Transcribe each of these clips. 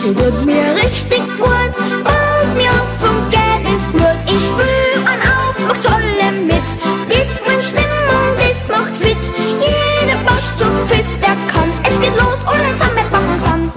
Flaschen tut mir richtig gut und mir auf und geht ins Blut. Ich spül an auf, macht alle mit. Das bringt Stimmung, das macht fit. Jeder Bosch zu Fist, der kann. Es geht los und dann zusammen packen wir's an.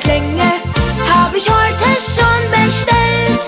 Klänge hab ich heute schon bestellt.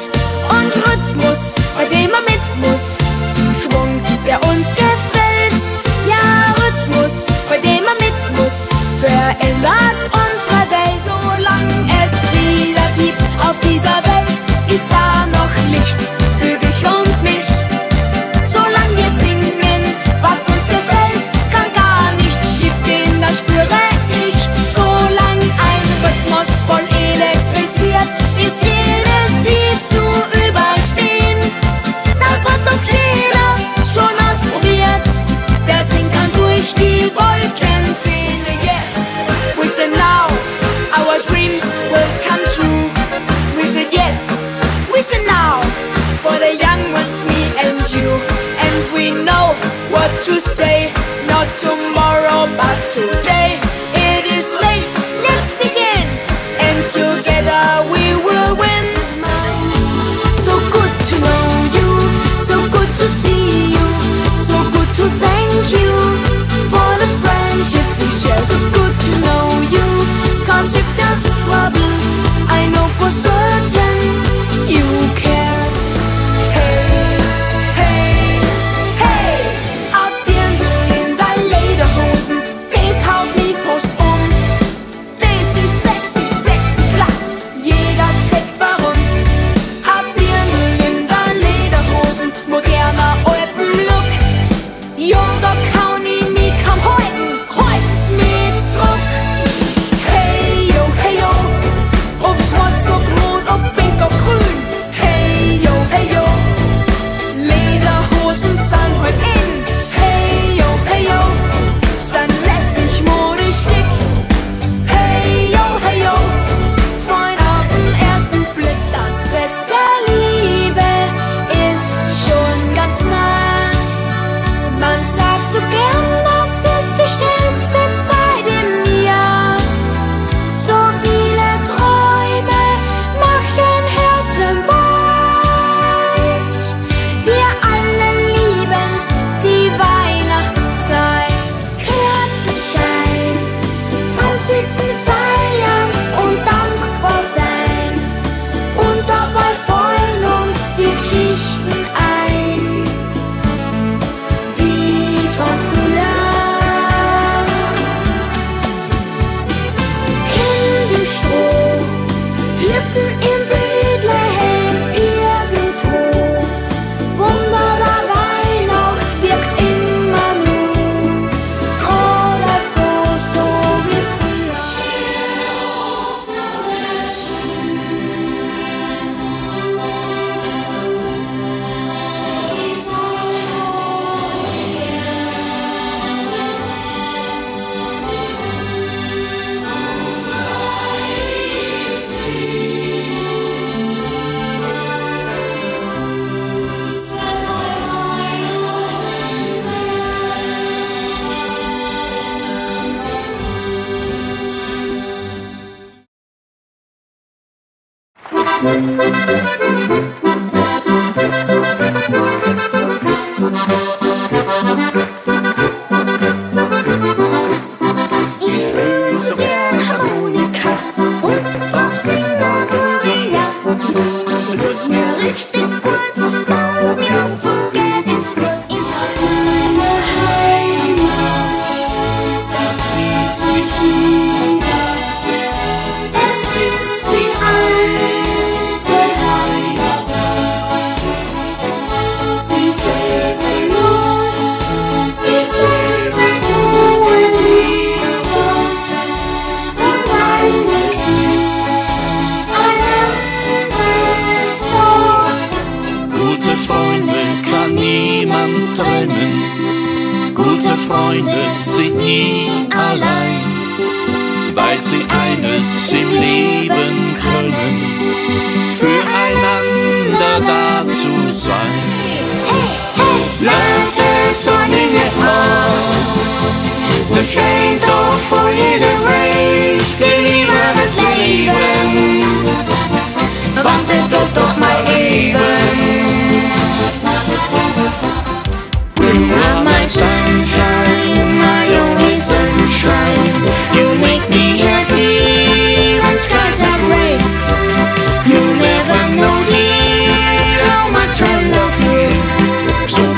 to say, not tomorrow but today. It is late, let's begin, and together we will win. So good to know you, so good to see you, so good to thank you for the friendship we share. So good to know you, cause if there's trouble, I know for certain you care.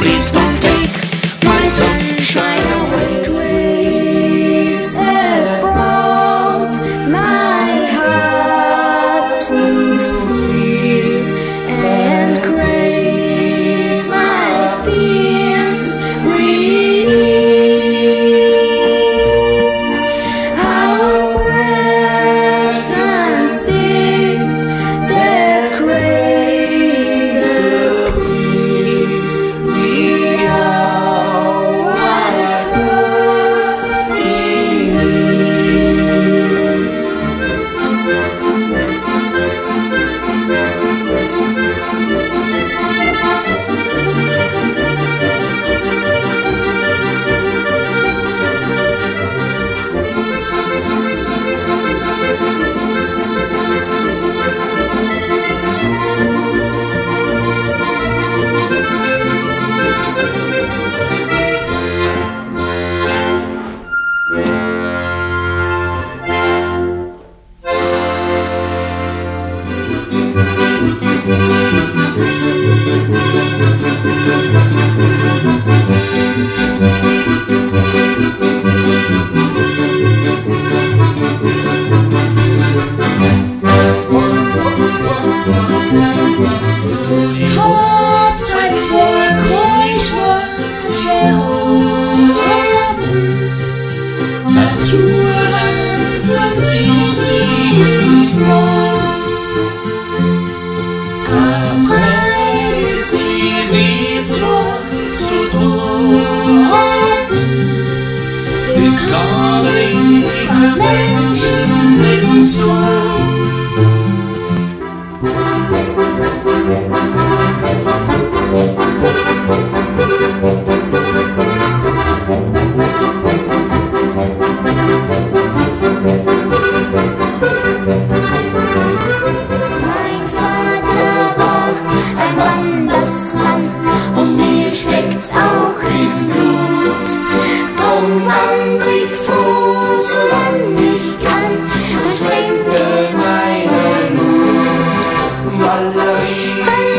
Please don't take my sunshine away. Valerie.